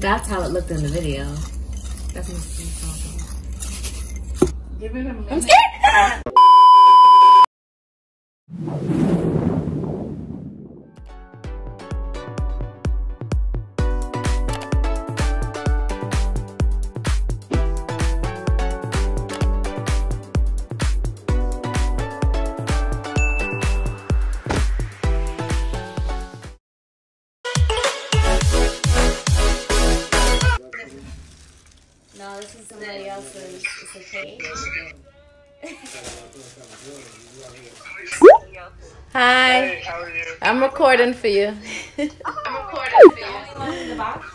That's how it looked in the video. That's what it's called. Give it a minute. I'm scared. No, this is somebody else's. It's okay. Hi. Hey, how are you? I'm recording for you. Oh, I'm recording for you. The only one in the box?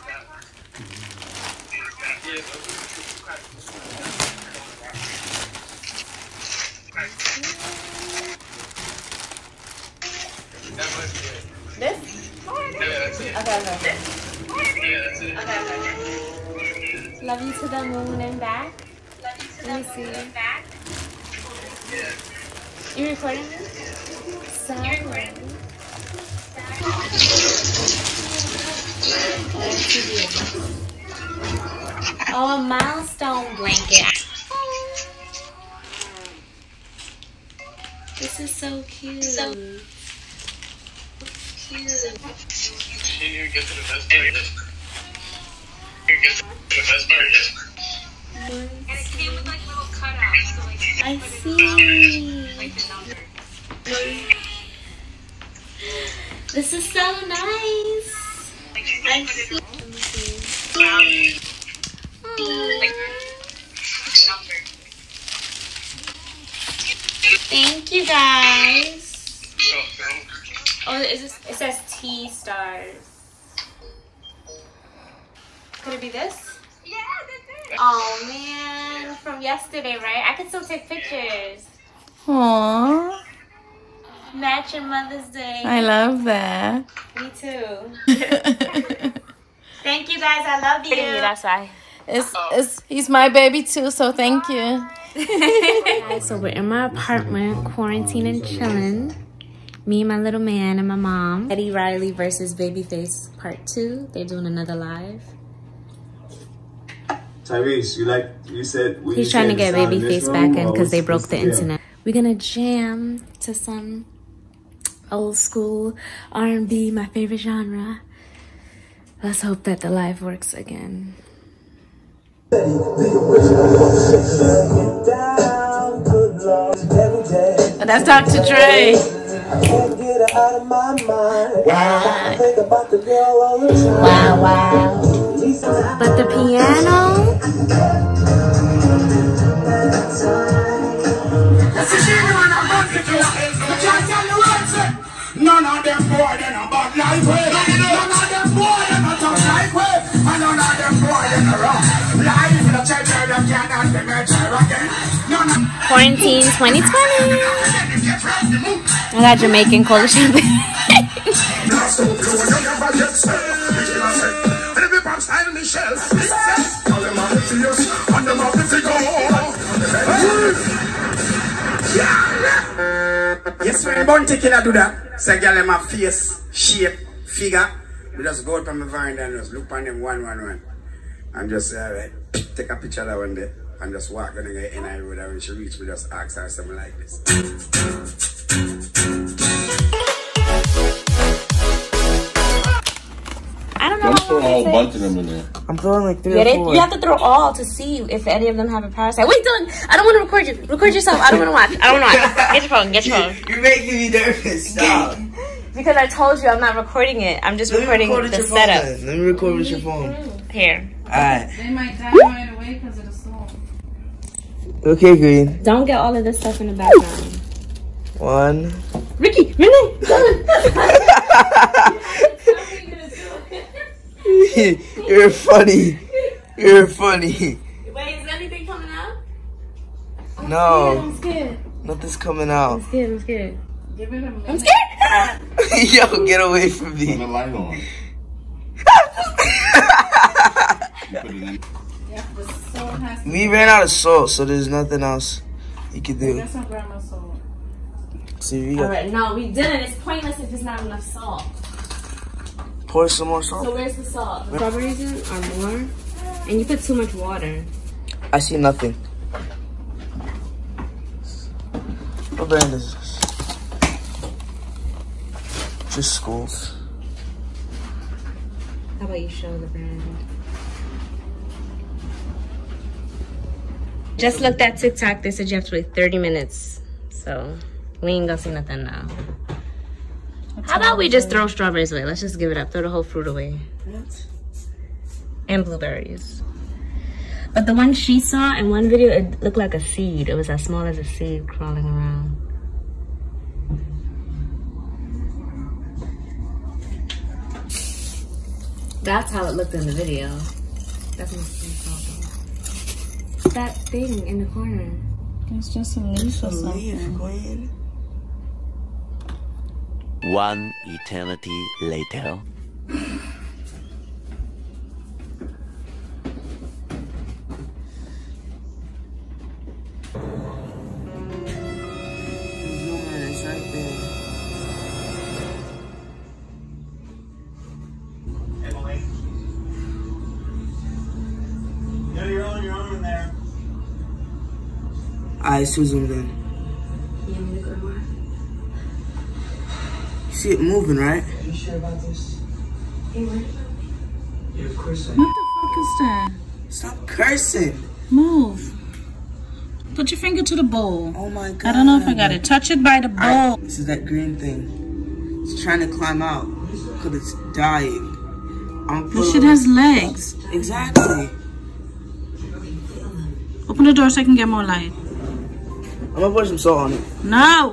This? Yeah, that's it. Okay. Yeah, that's it. Okay. Love you to the moon and back. Love you to the moon and back. You recording me? Sorry. You recording me? Sorry. Oh, a milestone blanket. This is so cute. So cute. Continue to get to the best place. And it came with like little cutouts, so like you can put it down, like the number. This is so nice. Like you can put it on. Like the number. Thank you guys. Oh, is this? It says T stars. Could it be this? Yeah, that's it. Oh man, from yesterday, right? I could still take pictures. Aww. Match your Mother's Day. I love that. Me too. Thank you guys. I love you. That's why. He's my baby too, so thank you. Guys, so we're in my apartment, quarantined and chilling. Me and my little man and my mom. Eddie Riley versus Babyface Part 2. They're doing another live. Tyrese, he's trying to get Babyface back in because they broke the internet. We're gonna jam to some old school R&B, my favorite genre. Let's hope that the live works again. And that's Dr. Dre. I can't get her out of my mind. Wow. I think about the girl all the time. Wow, wow. But the piano. That's what she doing. I'm about to do it. But y'all tell you what's it. None of them boy they not about life way. None of them boy they not talk life way. And none of them boy they not rock life. The church them cannot be measured again. None of quarantine 2020. I got Jamaican cola champagne. Yes, when born taking a do that, say girl in my face, shape, figure. We just go out from the veranda and just look on them one. And just take a picture of that one day and just walk on the end of the road, and when she reach, we just ask her something like this. I don't know. Don't throw a whole bunch of them in there. I'm throwing like 3 or 4. You have to throw all to see if any of them have a parasite. Wait, Dylan, I don't want to record you. Record yourself. I don't want to watch. I don't want to watch. Get your phone. Get your phone. You're making me nervous. Stop. Because I told you I'm not recording it. I'm just recording the setup. Let me record with your phone. Here. All right. They might die right away because of the song. Okay, Green. Don't get all of this stuff in the background. One. Ricky, really? You're funny. You're funny. Wait, is anything coming out? I'm no. Scared. Nothing's coming out. I'm scared. Give it a minute. I'm scared. Yo, get away from me. Put the light on. We ran out of salt, so there's nothing else you can do. That's some grandma's salt. See, all right, no, we didn't. It's pointless if it's not enough salt. Pour some more salt. So where's the salt? The strawberries are more, and you put too much water. I see nothing. What brand is this? Just Schools. How about you show the brand? Just looked at TikTok. They said you have to wait 30 minutes. So we ain't gonna see nothing now. How about we just throw strawberries away? Let's just give it up. Throw the whole fruit away. What? And blueberries. But the one she saw in one video, it looked like a seed. It was as small as a seed crawling around. That's how it looked in the video. That's not that thing in the corner. It's just a leaf or something. Go ahead. One eternity later. I Susan then. You want me to go to work? You see it moving, right? Are you sure about this? Hey, worried about me? Yeah, of course I am. What the fuck is that? Stop cursing. Move. Put your finger to the bowl. Oh my god. I don't know if I got it. Touch it by the bowl. This is that green thing. It's trying to climb out because it's dying. This shit has legs. Exactly. Open the door so I can get more light. I'm gonna pour some salt on it. No!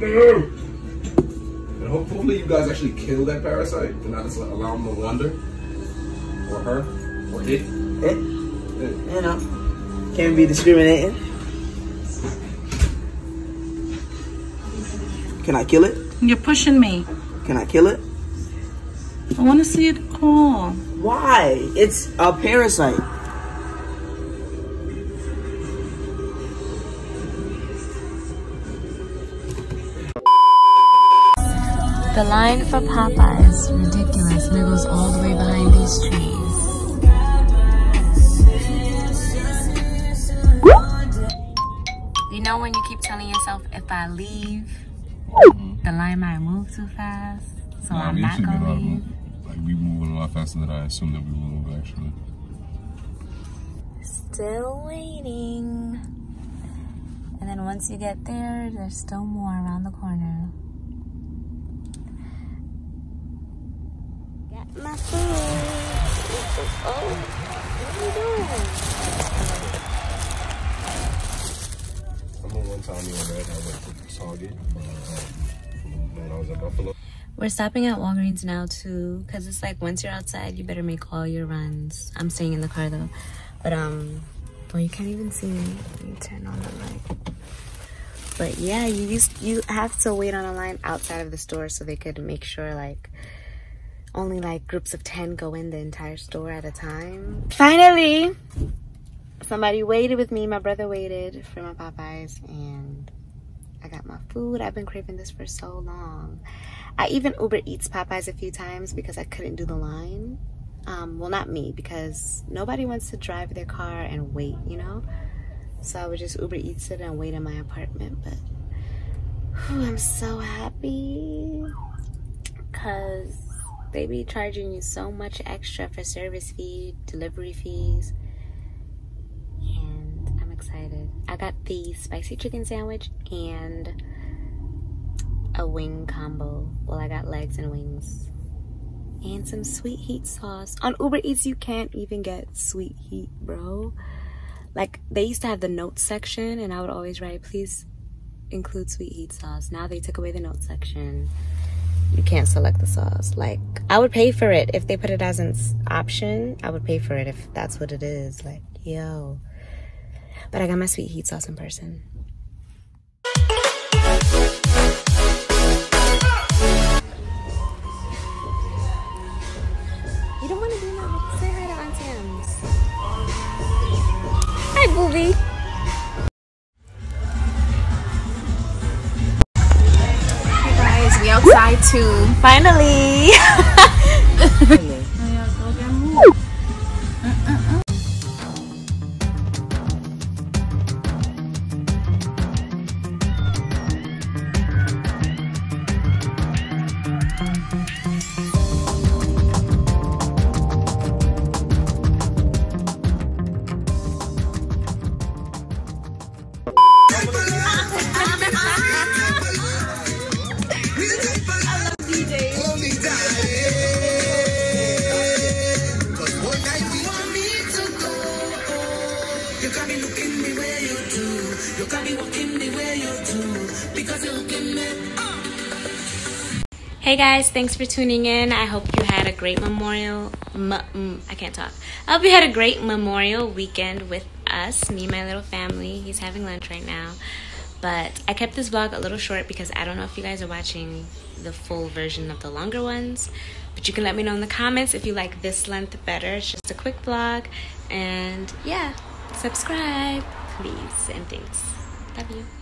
And hopefully you guys actually kill that parasite and not just allow him to wander. Or her. Or it. It. You know. Can't be discriminating. Can I kill it? You're pushing me. Can I kill it? I wanna see it crawl. Why? It's a parasite. The line for Popeyes, ridiculous, and it goes all the way behind these trees. You know when you keep telling yourself, if I leave, the line might move too fast, so nah, I'm not gonna leave. Like, we move a lot faster than I assumed that we would move, actually. Still waiting. And then once you get there, there's still more around the corner. My food. Oh, what are you doing? I remember one time you were there, I went to Target when I was at Buffalo. We're stopping at Walgreens now too, cause it's like once you're outside, you better make all your runs. I'm staying in the car though, but well, you can't even see me. Let me turn on the light. But yeah, you have to wait on a line outside of the store so they could make sure like. Only like groups of 10 go in the entire store at a time. Finally, somebody waited with me. My brother waited for my Popeyes and I got my food. I've been craving this for so long. I even Uber Eats Popeyes a few times because I couldn't do the line. Well, not me, because nobody wants to drive their car and wait, you know? So I would just Uber Eats it and wait in my apartment, but whew, I'm so happy because they be charging you so much extra for service fee, delivery fees, and I'm excited. I got the spicy chicken sandwich and a wing combo. Well, I got legs and wings and some sweet heat sauce. On Uber Eats, you can't even get sweet heat, bro. Like, they used to have the notes section, and I would always write, please include sweet heat sauce. Now they took away the notes section. You can't select the sauce. Like, I would pay for it if they put it as an option. I would pay for it if that's what it is. Like, yo. But I got my sweet heat sauce in person. You don't want to do that. Say hi to Auntie M's. Hi, Booby. Outside too. Finally. Hey guys, thanks for tuning in. I hope you had a great memorial. I can't talk. I hope you had a great memorial weekend with us, me and my little family. He's having lunch right now. But I kept this vlog a little short because I don't know if you guys are watching the full version of the longer ones. But you can let me know in the comments if you like this length better. It's just a quick vlog. And yeah, subscribe, please, and thanks. Love you.